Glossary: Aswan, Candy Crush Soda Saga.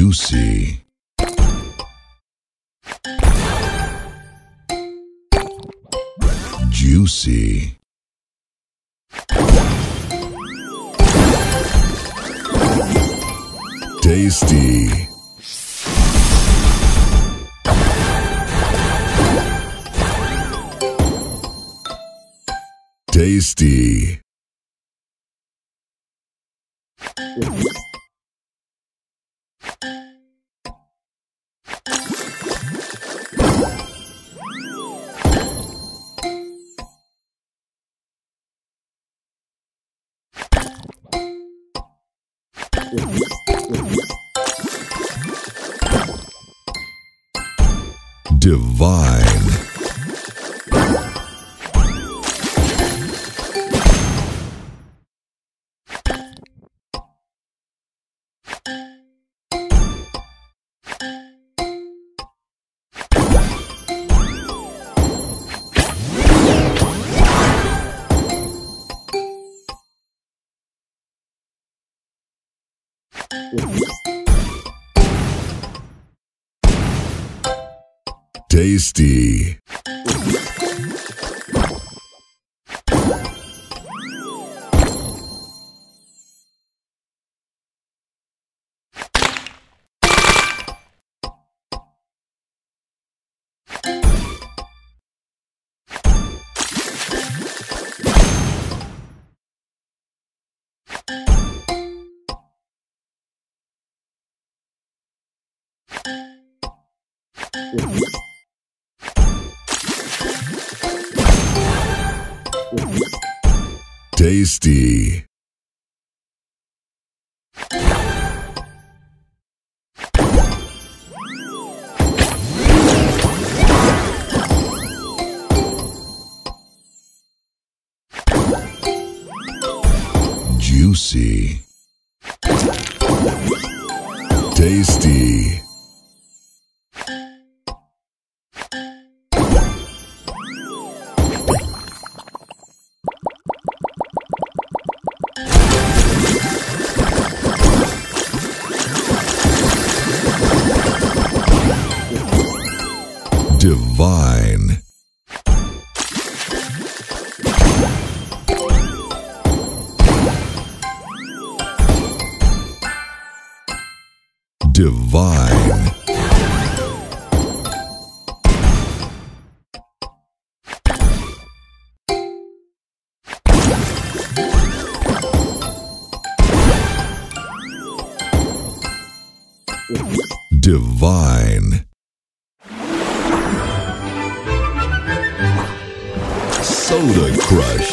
you see. Juicy. Tasty. Tasty. Divine. Tasty. Tasty. Juicy. Tasty. Divine. Divine. Divine. Soda Crush.